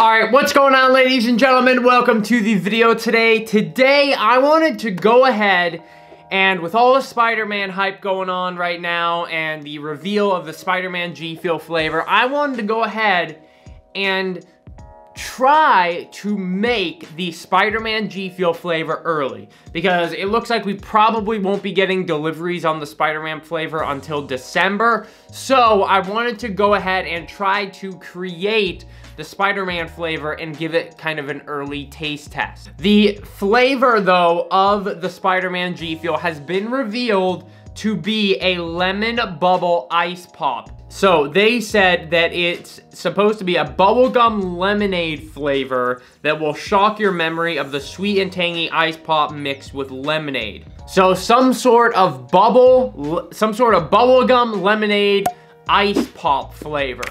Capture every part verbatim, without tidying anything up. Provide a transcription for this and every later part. Alright, what's going on, ladies and gentlemen? Welcome to the video today. Today, I wanted to go ahead and with all the Spider-Man hype going on right now and the reveal of the Spider-Man G Fuel flavor, I wanted to go ahead and try to make the Spider-Man G Fuel flavor early, because it looks like we probably won't be getting deliveries on the Spider-Man flavor until December. So I wanted to go ahead and try to create the Spider-Man flavor and give it kind of an early taste test. The flavor, though, of the Spider-Man G Fuel has been revealed to be a Lemon-Bubble Ice Pop. So they said that it's supposed to be a bubblegum lemonade flavor that will shock your memory of the sweet and tangy ice pop mixed with lemonade. So some sort of bubble, some sort of bubblegum lemonade ice pop flavor.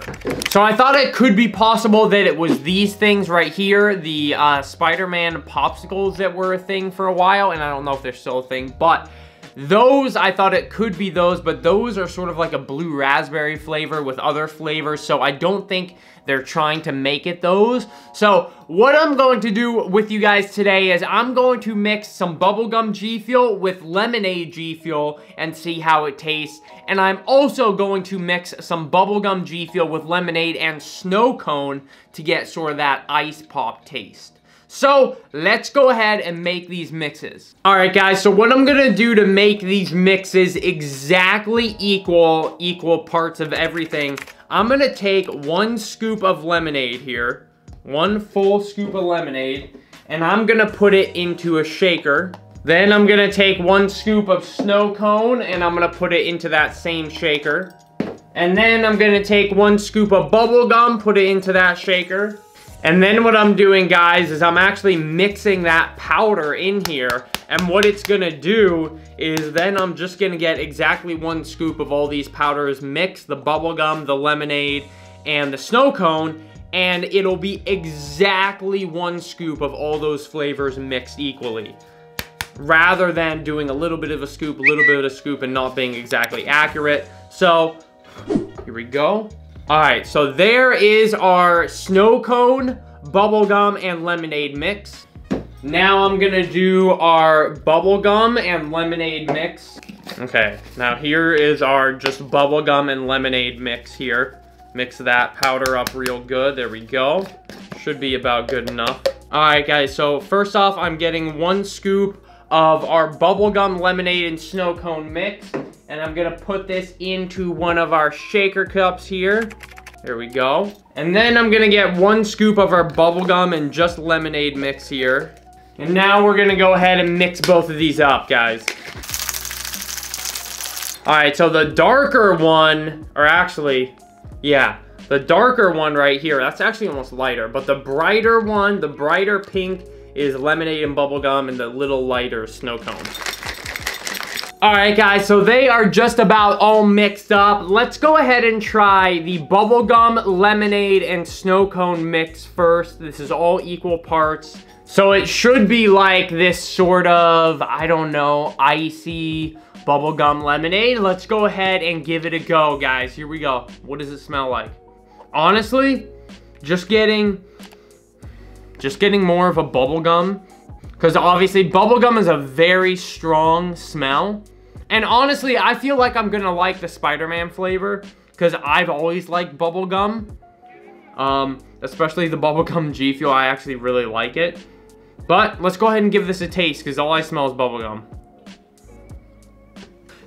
So I thought it could be possible that it was these things right here, the uh, Spider-Man popsicles that were a thing for a while, and I don't know if they're still a thing, but those, I thought it could be those, but those are sort of like a blue raspberry flavor with other flavors, so I don't think they're trying to make it those. So what I'm going to do with you guys today is I'm going to mix some bubblegum G Fuel with lemonade G Fuel and see how it tastes. And I'm also going to mix some bubblegum G Fuel with lemonade and snow cone to get sort of that ice pop taste. So let's go ahead and make these mixes. All right, guys, so what I'm gonna do to make these mixes exactly equal, equal parts of everything, I'm gonna take one scoop of lemonade here, one full scoop of lemonade, and I'm gonna put it into a shaker. Then I'm gonna take one scoop of snow cone and I'm gonna put it into that same shaker. And then I'm gonna take one scoop of bubble gum, put it into that shaker. And then what I'm doing, guys, is I'm actually mixing that powder in here. And what it's gonna do is then I'm just gonna get exactly one scoop of all these powders mixed, the bubblegum, the lemonade, and the snow cone, and it'll be exactly one scoop of all those flavors mixed equally, rather than doing a little bit of a scoop, a little bit of a scoop, and not being exactly accurate. So, here we go. All right, so there is our snow cone, bubblegum, and lemonade mix. Now I'm gonna do our bubblegum and lemonade mix. Okay, now here is our just bubblegum and lemonade mix here. Mix that powder up real good, there we go. Should be about good enough. All right, guys, so first off, I'm getting one scoop of our bubblegum, lemonade, and snow cone mix. And I'm gonna put this into one of our shaker cups here. There we go. And then I'm gonna get one scoop of our bubblegum and just lemonade mix here. And now we're gonna go ahead and mix both of these up, guys. All right, so the darker one, or actually, yeah, the darker one right here, that's actually almost lighter, but the brighter one, the brighter pink is lemonade and bubblegum, and the little lighter snow cone. All right, guys, so they are just about all mixed up. Let's go ahead and try the bubblegum, lemonade, and snow cone mix first. This is all equal parts. So it should be like this sort of, I don't know, icy bubblegum lemonade. Let's go ahead and give it a go, guys. Here we go. What does it smell like? Honestly, just getting, just getting more of a bubblegum, because obviously bubblegum is a very strong smell. And honestly, I feel like I'm gonna like the Spider-Man flavor, because I've always liked bubblegum. Um, especially the bubblegum G Fuel, I actually really like it. But let's go ahead and give this a taste, because all I smell is bubblegum.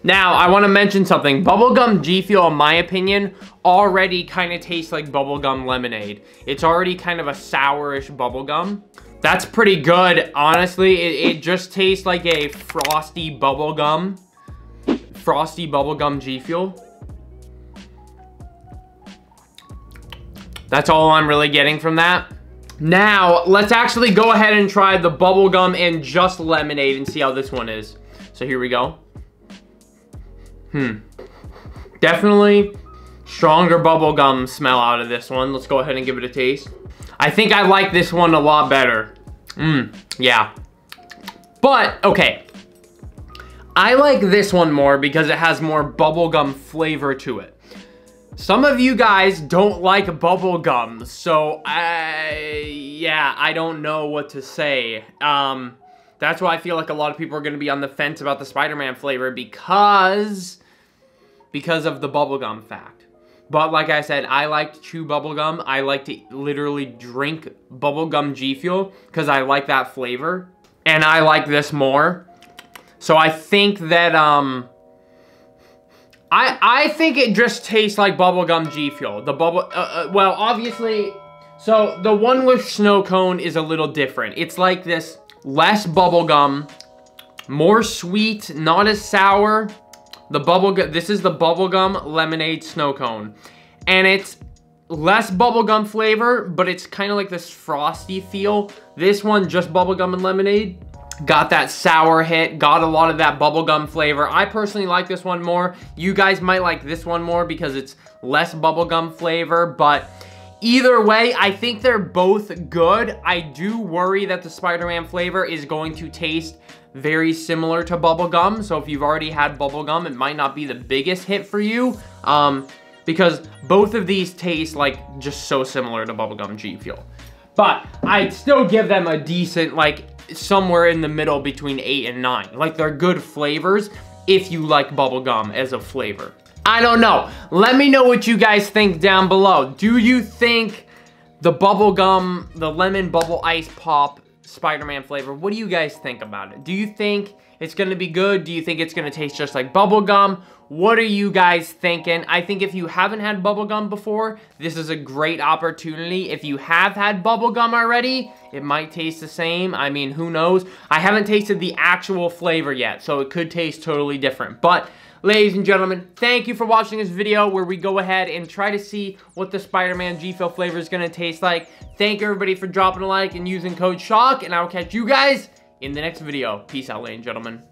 Now, I wanna mention something. Bubblegum G Fuel, in my opinion, already kinda tastes like bubblegum lemonade. It's already kind of a sourish bubblegum. That's pretty good, honestly. It, it just tastes like a frosty bubblegum. Frosty bubblegum G Fuel. That's all I'm really getting from that. Now, let's actually go ahead and try the bubblegum and just lemonade and see how this one is. So here we go. Hmm. Definitely stronger bubblegum smell out of this one. Let's go ahead and give it a taste. I think I like this one a lot better. Mmm, yeah. But, okay. I like this one more because it has more bubblegum flavor to it. Some of you guys don't like bubblegum, so I, yeah, I don't know what to say. Um, that's why I feel like a lot of people are going to be on the fence about the Spider-Man flavor because, because of the bubblegum fact. But like I said, I like to chew bubblegum. I like to literally drink bubblegum G Fuel because I like that flavor. And I like this more. So I think that, um... I, I think it just tastes like bubblegum G Fuel. The bubble... Uh, uh, well, obviously... So, the one with snow cone is a little different. It's like this less bubblegum, more sweet, not as sour. The bubblegum... This is the bubblegum lemonade snow cone. And it's less bubblegum flavor, but it's kind of like this frosty feel. This one, just bubblegum and lemonade. Got that sour hit, got a lot of that bubblegum flavor. I personally like this one more. You guys might like this one more because it's less bubblegum flavor, but either way, I think they're both good. I do worry that the Spider-Man flavor is going to taste very similar to bubblegum. So if you've already had bubblegum, it might not be the biggest hit for you um, because both of these taste like just so similar to bubblegum G Fuel. But I'd still give them a decent, like, somewhere in the middle between eight and nine. Like, they're good flavors if you like bubblegum as a flavor. I don't know. Let me know what you guys think down below. Do you think the bubblegum, the lemon bubble ice pop Spider-Man flavor, what do you guys think about it? Do you think it's going to be good? Do you think it's going to taste just like bubblegum? What are you guys thinking? I think if you haven't had bubblegum before, this is a great opportunity. If you have had bubblegum already, it might taste the same. I mean, who knows? I haven't tasted the actual flavor yet, so it could taste totally different. But ladies and gentlemen, thank you for watching this video where we go ahead and try to see what the Spider-Man G Fuel flavor is going to taste like. Thank everybody for dropping a like and using code SHOCK, and I will catch you guys in the next video. Peace out, ladies and gentlemen.